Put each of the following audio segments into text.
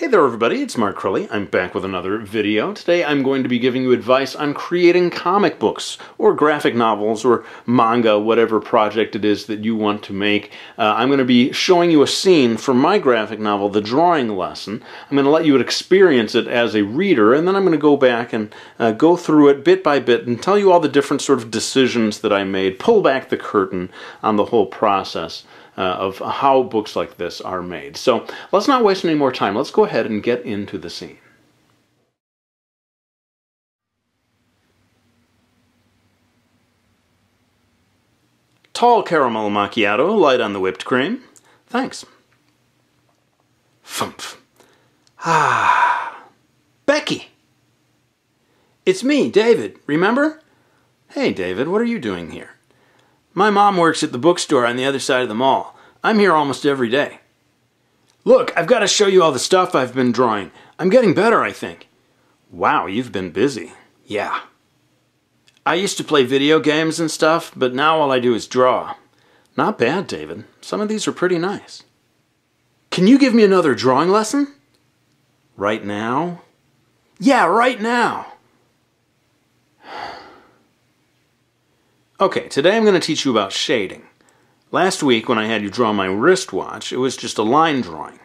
Hey there everybody, it's Mark Crilley. I'm back with another video. Today I'm going to be giving you advice on creating comic books or graphic novels or manga, whatever project it is that you want to make. I'm going to be showing you a scene from my graphic novel, The Drawing Lesson. I'm going to let you experience it as a reader, and then I'm going to go back and go through it bit by bit and tell you all the different sort of decisions that I made, pull back the curtain on the whole process. Of how books like this are made. So let's not waste any more time. Let's go ahead and get into the scene. Tall caramel macchiato, light on the whipped cream. Thanks. Fumph. Ah. Becky! It's me, David, remember? Hey, David, what are you doing here? My mom works at the bookstore on the other side of the mall. I'm here almost every day. Look, I've got to show you all the stuff I've been drawing. I'm getting better, I think. Wow, you've been busy. Yeah. I used to play video games and stuff, but now all I do is draw. Not bad, David. Some of these are pretty nice. Can you give me another drawing lesson? Right now? Yeah, right now. Okay, today I'm going to teach you about shading. Last week when I had you draw my wristwatch, it was just a line drawing.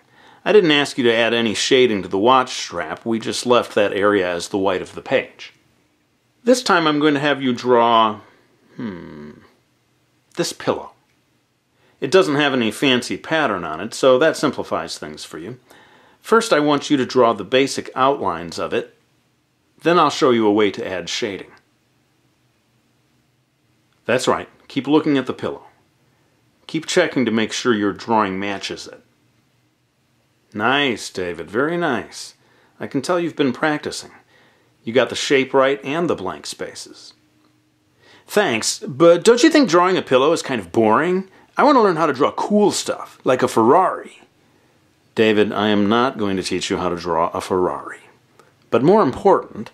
I didn't ask you to add any shading to the watch strap, we just left that area as the white of the page. This time I'm going to have you draw, this pillow. It doesn't have any fancy pattern on it, so that simplifies things for you. First I want you to draw the basic outlines of it, then I'll show you a way to add shading. That's right, keep looking at the pillow. Keep checking to make sure your drawing matches it. Nice, David, very nice. I can tell you've been practicing. You got the shape right and the blank spaces. Thanks, but don't you think drawing a pillow is kind of boring? I want to learn how to draw cool stuff, like a Ferrari. David, I am not going to teach you how to draw a Ferrari. But more important,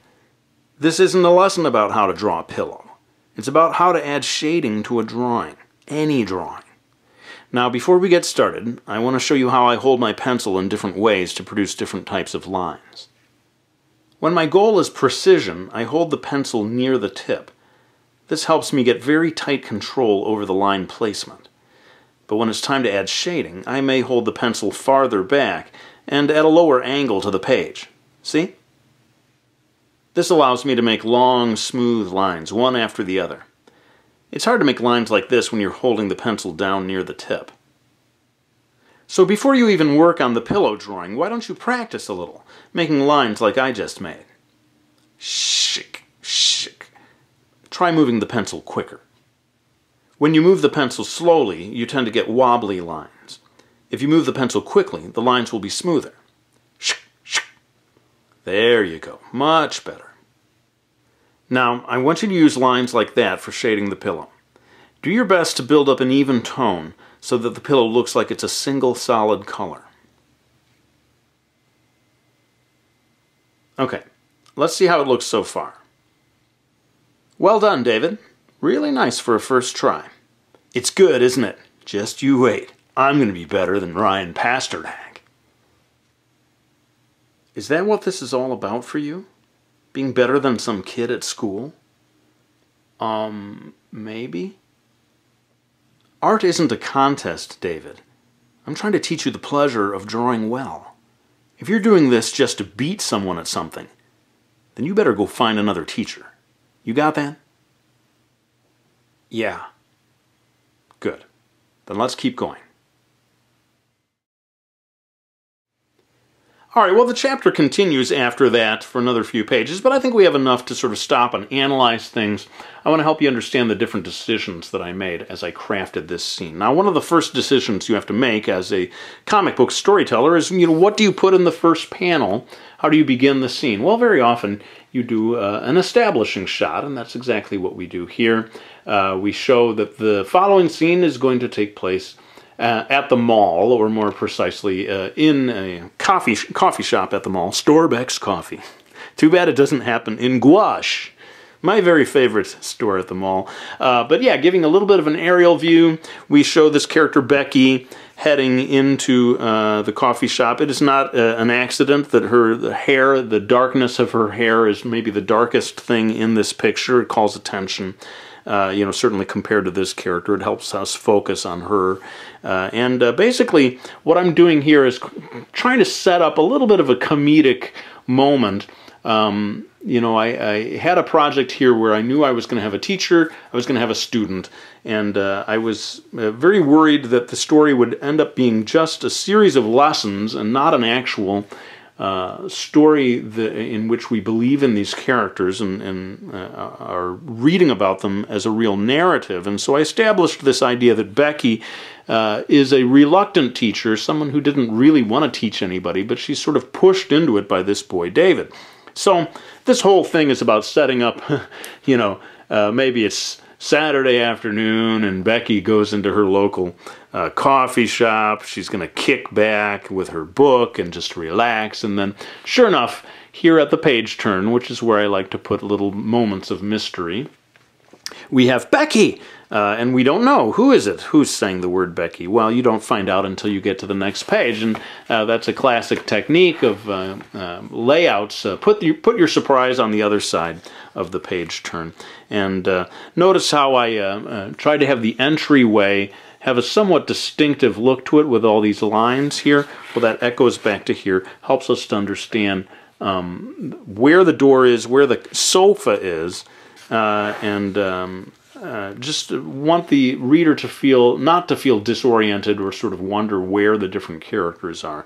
this isn't a lesson about how to draw a pillow. It's about how to add shading to a drawing, any drawing. Now before we get started, I want to show you how I hold my pencil in different ways to produce different types of lines. When my goal is precision, I hold the pencil near the tip. This helps me get very tight control over the line placement. But when it's time to add shading, I may hold the pencil farther back and at a lower angle to the page. See? This allows me to make long, smooth lines, one after the other. It's hard to make lines like this when you're holding the pencil down near the tip. So before you even work on the pillow drawing, why don't you practice a little, making lines like I just made. Shik, shik. Try moving the pencil quicker. When you move the pencil slowly, you tend to get wobbly lines. If you move the pencil quickly, the lines will be smoother. There you go. Much better. Now, I want you to use lines like that for shading the pillow. Do your best to build up an even tone so that the pillow looks like it's a single solid color. Okay, let's see how it looks so far. Well done, David. Really nice for a first try. It's good, isn't it? Just you wait. I'm going to be better than Ryan Pasternak. Is that what this is all about for you? Being better than some kid at school? Maybe? Art isn't a contest, David. I'm trying to teach you the pleasure of drawing well. If you're doing this just to beat someone at something, then you better go find another teacher. You got that? Yeah. Good. Then let's keep going. Alright, well the chapter continues after that for another few pages, but I think we have enough to sort of stop and analyze things. I want to help you understand the different decisions that I made as I crafted this scene. Now, one of the first decisions you have to make as a comic book storyteller is, what do you put in the first panel? How do you begin the scene? Well, very often you do an establishing shot, and that's exactly what we do here. We show that the following scene is going to take place at the mall, or more precisely, in a coffee shop at the mall, Storbeck's Coffee. Too bad it doesn't happen in gouache, my very favorite store at the mall. But yeah, giving a little bit of an aerial view, we show this character Becky heading into the coffee shop. It is not an accident that the darkness of her hair is maybe the darkest thing in this picture. It calls attention, you know, certainly compared to this character. It helps us focus on her. And basically what I'm doing here is trying to set up a little bit of a comedic moment. You know, I had a project here where I knew I was going to have a teacher, I was going to have a student, and I was very worried that the story would end up being just a series of lessons and not an actual story in which we believe in these characters and are reading about them as a real narrative. And so I established this idea that Becky is a reluctant teacher, someone who didn't really want to teach anybody, but she's sort of pushed into it by this boy, David. So this whole thing is about setting up, you know, maybe it's Saturday afternoon and Becky goes into her local coffee shop. She's going to kick back with her book and just relax. And then, sure enough, here at the page turn, which is where I like to put little moments of mystery, we have Becky. And we don't know. Who is it? Who's saying the word Becky? Well, you don't find out until you get to the next page, and that's a classic technique of layouts. Put your surprise on the other side of the page turn. And notice how I tried to have the entryway have a somewhat distinctive look to it with all these lines here. Well, that echoes back to here, helps us to understand where the door is, where the sofa is, and just want the reader to feel, not to feel disoriented or sort of wonder where the different characters are.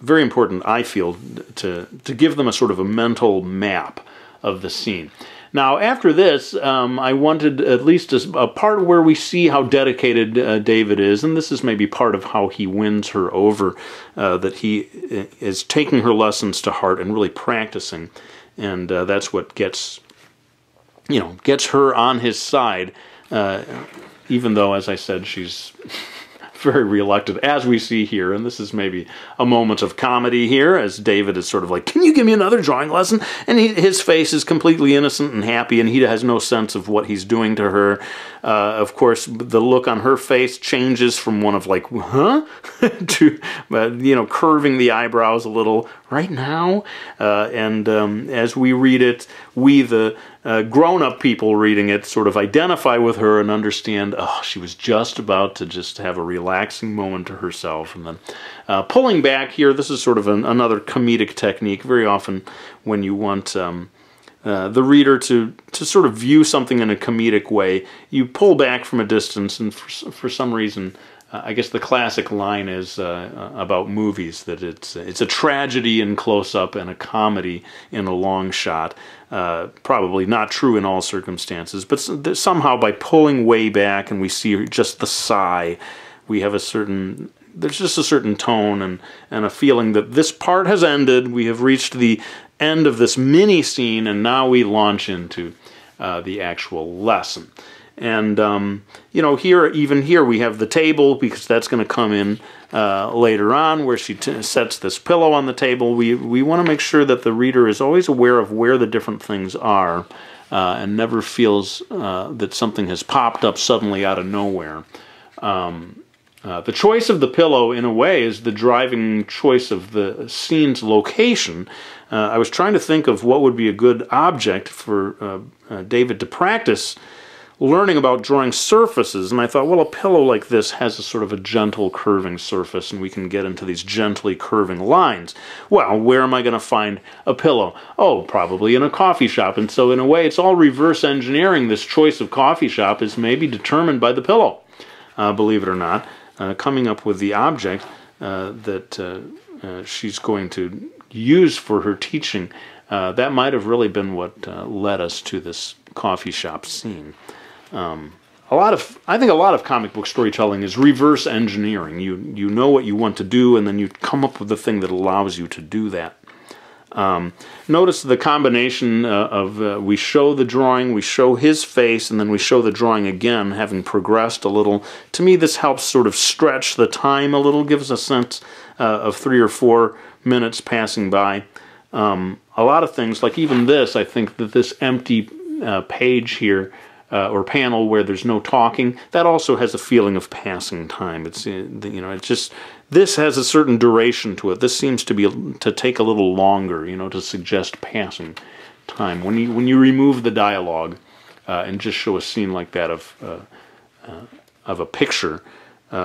Very important, I feel, to give them a sort of a mental map of the scene. Now, after this, I wanted at least a part where we see how dedicated David is, and this is maybe part of how he wins her over, that he is taking her lessons to heart and really practicing, and that's what gets her on his side, even though, as I said, she's very reluctant, as we see here. And this is maybe a moment of comedy here, as David is sort of like, can you give me another drawing lesson? And his face is completely innocent and happy, and he has no sense of what he's doing to her. Of course, the look on her face changes from one of like, huh? to, you know, curving the eyebrows a little right now. And as we read it, we, the grown-up people reading it, sort of identify with her and understand, oh, she was just about to just have a relaxing moment to herself. And then pulling back here, this is sort of another comedic technique. Very often when you want the reader to sort of view something in a comedic way, you pull back from a distance, and for some reason, I guess the classic line is about movies, that it's a tragedy in close-up and a comedy in a long shot. Probably not true in all circumstances, but somehow by pulling way back and we see just the sigh, we have a certain, there's just a certain tone and a feeling that this part has ended, we have reached the end of this mini scene, and now we launch into the actual lesson. And, you know, even here we have the table, because that's going to come in later on, where she sets this pillow on the table. We want to make sure that the reader is always aware of where the different things are and never feels that something has popped up suddenly out of nowhere. The choice of the pillow, in a way, is the driving choice of the scene's location. I was trying to think of what would be a good object for David to practice learning about drawing surfaces, and I thought, well, a pillow like this has a sort of a gentle curving surface, and we can get into these gently curving lines. Well, where am I going to find a pillow? Oh, probably in a coffee shop. And so in a way, it's all reverse engineering. This choice of coffee shop is maybe determined by the pillow, believe it or not, coming up with the object that she's going to use for her teaching. That might have really been what led us to this coffee shop scene. I think a lot of comic book storytelling is reverse engineering. You know what you want to do, and then you come up with the thing that allows you to do that. Notice the combination of we show the drawing, we show his face, and then we show the drawing again, having progressed a little. To me, this helps sort of stretch the time a little, gives a sense of 3 or 4 minutes passing by. A lot of things, like even this, I think that this empty page here or panel where there's no talking, that also has a feeling of passing time. It's, you know, it's just, this has a certain duration to it. This seems to be, to take a little longer, you know, to suggest passing time. When you remove the dialogue and just show a scene like that of a picture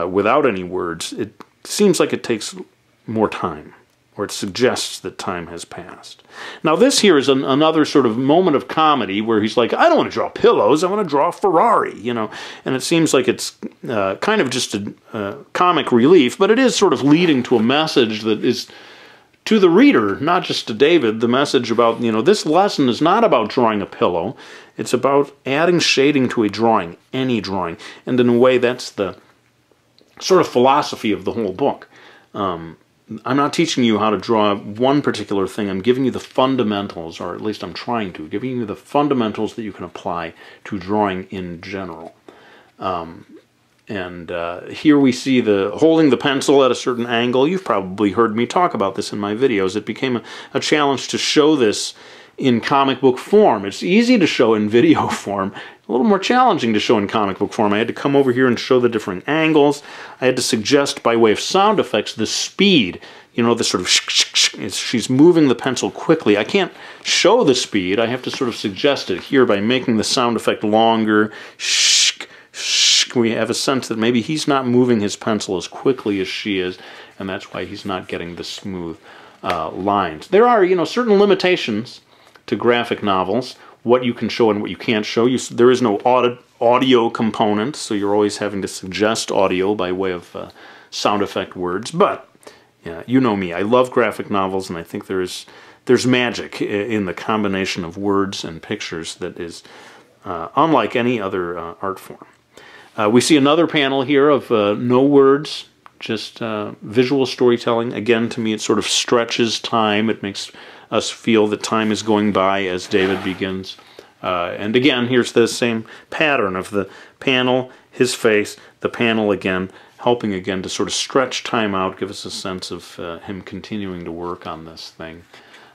without any words, it seems like it takes more time, or it suggests that time has passed. Now this here is another sort of moment of comedy where he's like, I don't want to draw pillows, I want to draw a Ferrari, you know. And it seems like it's kind of just a comic relief, but it is sort of leading to a message that is to the reader, not just to David, the message about, you know, this lesson is not about drawing a pillow, it's about adding shading to a drawing, any drawing. And in a way, that's the sort of philosophy of the whole book. I'm not teaching you how to draw one particular thing. I'm giving you the fundamentals, or at least I'm trying to, giving you the fundamentals that you can apply to drawing in general. Here we see holding the pencil at a certain angle. You've probably heard me talk about this in my videos. It became a challenge to show this in comic book form. It's easy to show in video form, a little more challenging to show in comic book form. I had to come over here and show the different angles. I had to suggest by way of sound effects the speed, you know, the sort of she's moving the pencil quickly. I can't show the speed, I have to sort of suggest it here by making the sound effect longer. We have a sense that maybe he's not moving his pencil as quickly as she is, and that's why he's not getting the smooth lines. There are, you know, certain limitations to graphic novels, what you can show and what you can't show. There is no audio component, so you're always having to suggest audio by way of sound effect words. But yeah, you know me, I love graphic novels, and I think there's magic in the combination of words and pictures that is unlike any other art form. We see another panel here of no words, just visual storytelling. Again, to me, it sort of stretches time. It makes us feel that time is going by as David begins. And again, here's the same pattern of the panel, his face, the panel again, helping again to sort of stretch time out, give us a sense of him continuing to work on this thing.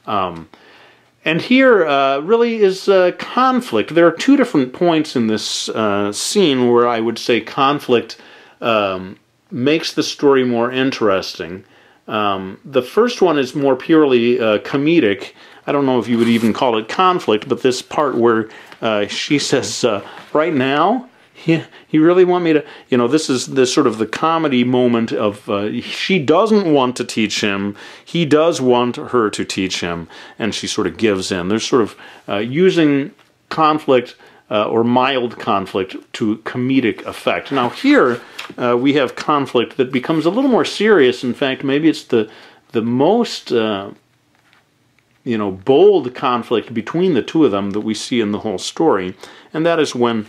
And here really is conflict. There are two different points in this scene where I would say conflict makes the story more interesting. The first one is more purely comedic. I don't know if you would even call it conflict, but this part where she says, right now, you really want me to, you know, this is this sort of the comedy moment of she doesn't want to teach him, he does want her to teach him, and she sort of gives in. They're sort of using conflict or mild conflict to comedic effect. Now here we have conflict that becomes a little more serious. In fact, maybe it's the most you know, bold conflict between the two of them that we see in the whole story, and that is when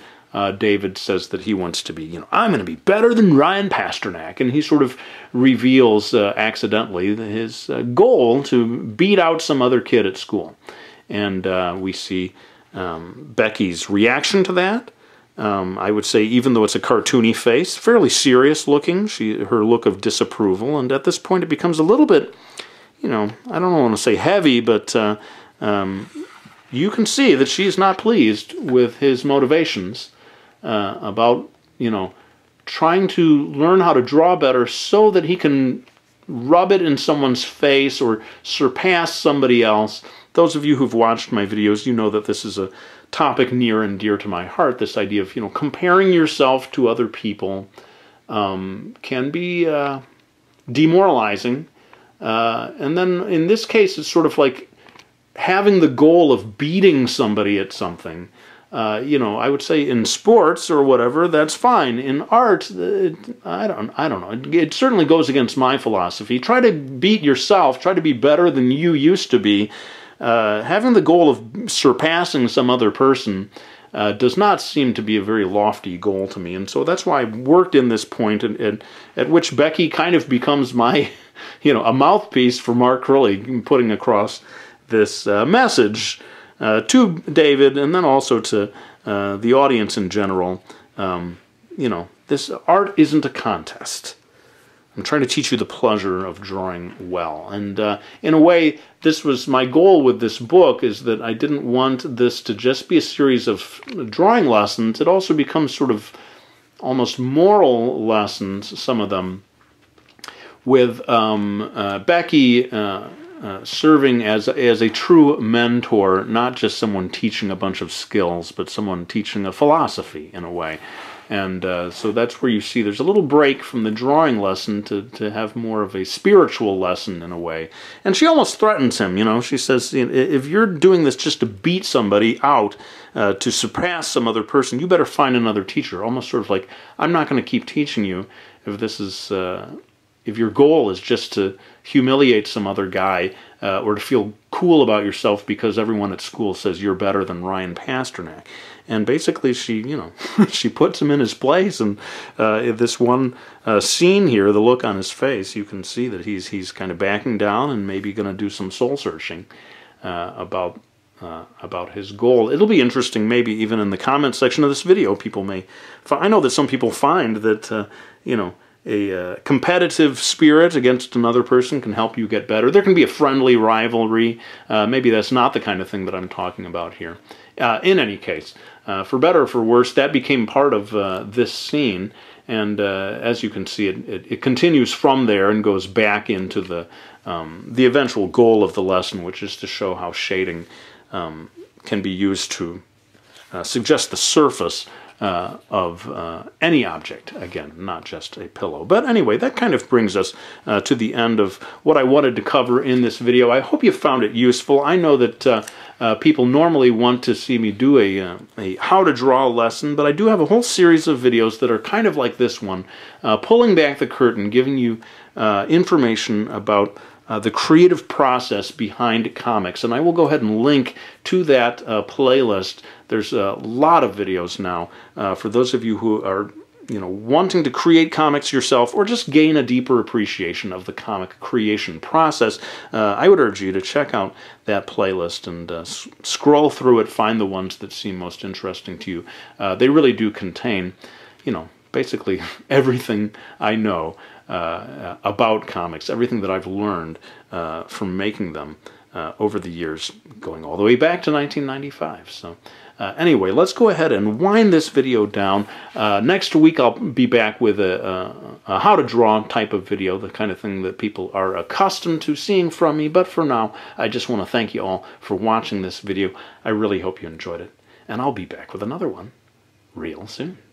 David says that he wants to be, you know, I'm going to be better than Ryan Pasternak, and he sort of reveals accidentally his goal to beat out some other kid at school. And we see Becky's reaction to that. I would say, even though it's a cartoony face, fairly serious looking, her look of disapproval, and at this point it becomes a little bit, you know, I don't want to say heavy, but you can see that she's not pleased with his motivations. About, you know, trying to learn how to draw better so that he can rub it in someone's face or surpass somebody else. Those of you who've watched my videos, you know that this is a topic near and dear to my heart. This idea of, you know, comparing yourself to other people can be demoralizing. And then in this case, it's sort of like having the goal of beating somebody at something. You know, I would say in sports or whatever, that's fine. In art, I don't know. It certainly goes against my philosophy. Try to beat yourself. Try to be better than you used to be. Having the goal of surpassing some other person does not seem to be a very lofty goal to me, and so that's why I worked in this point, at which Becky kind of becomes my, you know, a mouthpiece for Mark Crilley, putting across this message to David, and then also to the audience in general. You know, this art isn't a contest. I'm trying to teach you the pleasure of drawing well. And in a way, this was my goal with this book, is that I didn't want this to just be a series of drawing lessons. It also becomes sort of almost moral lessons, some of them, with Becky serving as a true mentor, not just someone teaching a bunch of skills, but someone teaching a philosophy in a way. And so that's where you see there's a little break from the drawing lesson to have more of a spiritual lesson in a way. And she almost threatens him, you know. She says, if you're doing this just to beat somebody out, to surpass some other person, you better find another teacher. Almost sort of like, I'm not going to keep teaching you if this is... if your goal is just to humiliate some other guy or to feel cool about yourself because everyone at school says you're better than Ryan Pasternak. And basically she, you know, she puts him in his place. And in this one scene here, the look on his face, you can see that he's kind of backing down and maybe going to do some soul-searching about his goal. It'll be interesting, maybe even in the comments section of this video, people may... I know that some people find that, you know, a competitive spirit against another person can help you get better. There can be a friendly rivalry. Maybe that's not the kind of thing that I'm talking about here. In any case, for better or for worse, that became part of this scene. And as you can see, it continues from there and goes back into the eventual goal of the lesson, which is to show how shading can be used to suggest the surface of any object, again, not just a pillow. But anyway, that kind of brings us to the end of what I wanted to cover in this video. I hope you found it useful. I know that people normally want to see me do a how to draw lesson, but I do have a whole series of videos that are kind of like this one, pulling back the curtain, giving you information about the creative process behind comics. And I will go ahead and link to that playlist. There's a lot of videos now for those of you who are, you know, wanting to create comics yourself or just gain a deeper appreciation of the comic creation process. I would urge you to check out that playlist and scroll through it, find the ones that seem most interesting to you. They really do contain, you know, basically everything I know about comics, everything that I've learned from making them over the years, going all the way back to 1995. So anyway, let's go ahead and wind this video down. Next week I'll be back with a how to draw type of video, the kind of thing that people are accustomed to seeing from me. But for now, I just want to thank you all for watching this video. I really hope you enjoyed it, and I'll be back with another one real soon.